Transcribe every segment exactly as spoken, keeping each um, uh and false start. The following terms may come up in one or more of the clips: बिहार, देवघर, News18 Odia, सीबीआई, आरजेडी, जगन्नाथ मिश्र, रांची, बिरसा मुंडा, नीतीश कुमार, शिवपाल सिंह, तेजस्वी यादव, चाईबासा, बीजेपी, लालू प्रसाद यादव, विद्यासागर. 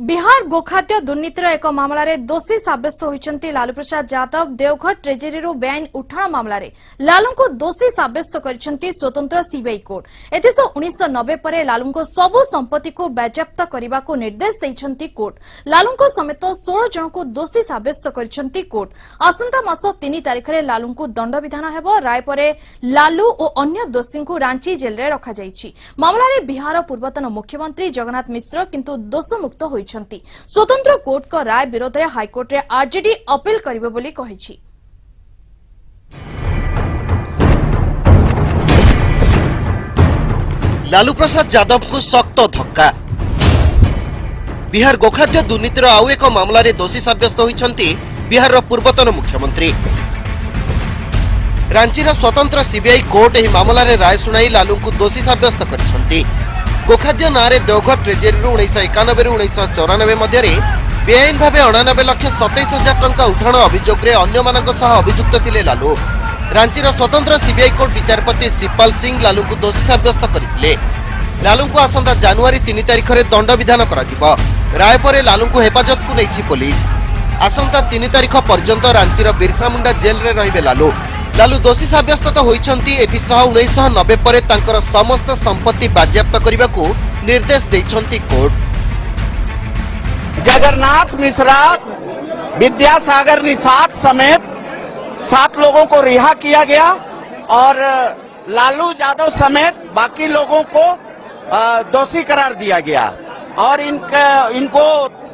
बिहार गोखाद्य दुर्नीतिर एक मामलार दोषी सब्यस्त होती लालू प्रसाद यादव देवघर ट्रेजेरी बेआईन उठाण मामलें लालू को दोषी सब्यस्त कर स्वतंत्र सीबीआई कोर्ट एस उन्नीस नबे पर लालू सबु संपत्ति को बाज्याप्त करने को निर्देश देते कोर्ट लालू समेत सोलह जन को दोषी सब्यस्त कर कोर्ट आसंता मास तीन तारिख में लालू को दंडविधान हो राय पर लालू और अन्य दोषी को रांची जेल में रखा मामलें बिहार पूर्वतन मुख्यमंत्री जगन्नाथ मिश्र किंतु दोषमुक्त हो स्वतंत्र कोर्ट का राय विरोध में हाईकोर्ट में आरजेडी अपील करिवे बोली कहिछि। लालू प्रसाद यादव को सख्त धक्का बिहार गोखाद्य दुर्नीतिर आउ एक मामला रे दोषी सब्यस्त होइछंती बिहार रो पूर्वतन मुख्यमंत्री। रांची रो स्वतंत्र सीबीआई कोर्ट एही मामला रे राय सुनाई लालू को दोषी सब्यस्त करिसंती। गोखाद्य नारे देवघर ट्रेजेरी उन्नीस एकानबे उन्नीस चौरानबे बेआईन भाव अणानबे लक्ष सतैश हजार टंका उठाण अभियोग में अन्य सह अभियुक्त थिले लालू। रांचीर स्वतंत्र सीबीआई कोर्ट विचारपति शिवपाल सिंह लालू को दोषी सब्यस्त करथिले। लालू को आसंता जनवरी तीन तारिख में दंडविधान कराजिबो। राय परे लालू को हेफाजत को नैछि पुलिस। आसंता तीन तारिख पर्यंत रांचीर बिरसा मुंडा जेल रे रहिबे लालू। लालू दोषी सब्यस्त तो होती उन्नीस नबे पर समस्त संपत्ति बाज्याप्त करने को निर्देश देते कोर्ट। जगन्नाथ मिश्रा विद्यासागर निषाद समेत सात लोगों को रिहा किया गया और लालू यादव समेत बाकी लोगों को दोषी करार दिया गया और इनका इनको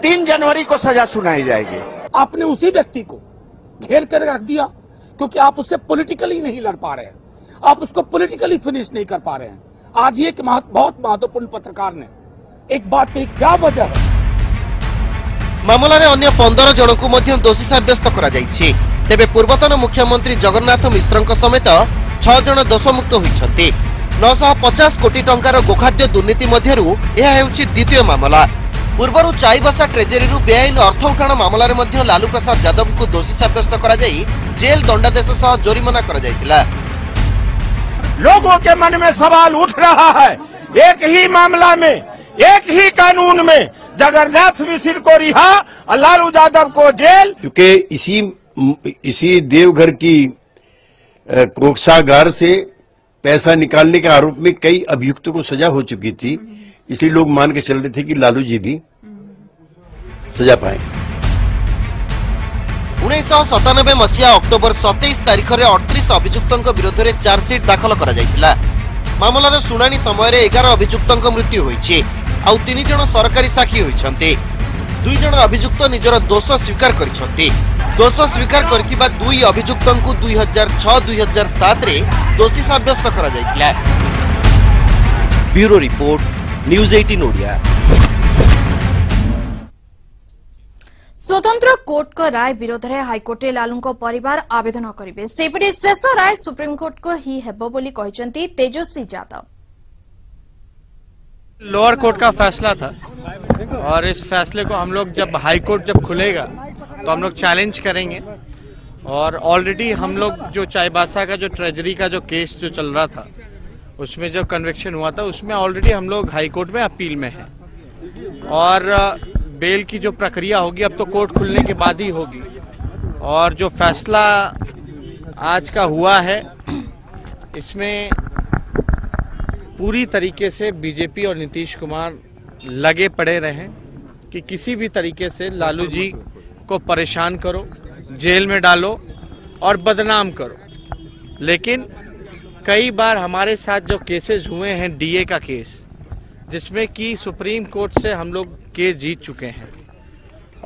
तीन जनवरी को सजा सुनाई जाएगी। आपने उसी व्यक्ति को घेर कर रख दिया क्योंकि आप उससे पॉलिटिकली नहीं लड़ पा रहे हैं, आप उसको पॉलिटिकली फिनिश नहीं कर पा रहे हैं। आज ही एक बहुत महत्वपूर्ण पत्रकार ने एक बात की, क्या वजह है मामला रे अन्य पंद्रह जन को मध्य दोषी सब्यस्त करा जायछि। तेबे पूर्वतन मुख्यमंत्री जगन्नाथ मिश्र समेत छह जन दोषमुक्त होइछन्ति। नौ सौ पचास कोटी टंकार गोखाद्य दुर्नीति मध्यरु यह हेउछि द्वितीय मामला। पूर्वर चाईबासा ट्रेजेरी बेआईन अर्थ उठाण मामलें मध्य लालू प्रसाद यादव को दोषी सब्यस्त कराई जेल दंडादेश सह जोरिमाना करा जायतिला। लोगों के मन में सवाल उठ रहा है, एक ही मामला में एक ही कानून में जगन्नाथ मिश्र को रिहा और लालू यादव को जेल। क्योंकि इसी इसी देवघर की कोक्षागार से पैसा निकालने के आरोप में कई अभियुक्तों को सजा हो चुकी थी, इसलिए लोग मान के चल रहे थे कि लालू जी भी सजा पाए। उन्नीस सतानबे मसीहा अक्टोबर सतैश तारिख में अड़तीस अभियुक्तों विरोध में चार्जसीट दाखल कर मामलार शुणाणी समय एगार अभियुक्तों मृत्यु होती आउ तीन जन सरकारी साक्षी होती। दुई जन अभियुक्त निजर दोष स्वीकार कर दोष स्वीकार कर दुई अभियुक्तों को दुई हजार छह दुई हजार सात दोषी सब्यस्त कर। ब्यूरो रिपोर्ट न्यूज़ अठारह ओडिया। स्वतंत्र कोर्ट का राय विरोध में हाईकोर्ट लालू को परिवार आवेदन करेंगे। सेपटे शेष राय सुप्रीम कोर्ट को ही हेबो बोली कहिसंती तेजस्वी यादव। लोअर कोर्ट का फैसला था और इस फैसले को हम लोग जब हाईकोर्ट जब खुलेगा तो हम लोग चैलेंज करेंगे। और ऑलरेडी हम लोग जो चाईबासा का जो ट्रेजरी का जो केस जो चल रहा था उसमें जो कन्विक्शन हुआ था उसमें ऑलरेडी हम लोग हाई कोर्ट में अपील में हैं और बेल की जो प्रक्रिया होगी अब तो कोर्ट खुलने के बाद ही होगी। और जो फैसला आज का हुआ है इसमें पूरी तरीके से बीजेपी और नीतीश कुमार लगे पड़े रहे कि किसी भी तरीके से लालू जी को परेशान करो, जेल में डालो और बदनाम करो। लेकिन कई बार हमारे साथ जो केसेस हुए हैं डीए का केस जिसमें कि सुप्रीम कोर्ट से हम लोग केस जीत चुके हैं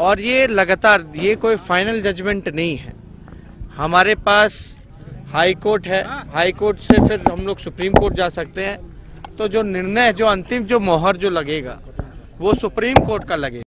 और ये लगातार ये कोई फाइनल जजमेंट नहीं है। हमारे पास हाई कोर्ट है, हाई कोर्ट से फिर हम लोग सुप्रीम कोर्ट जा सकते हैं। तो जो निर्णय जो अंतिम जो मोहर जो लगेगा वो सुप्रीम कोर्ट का लगेगा।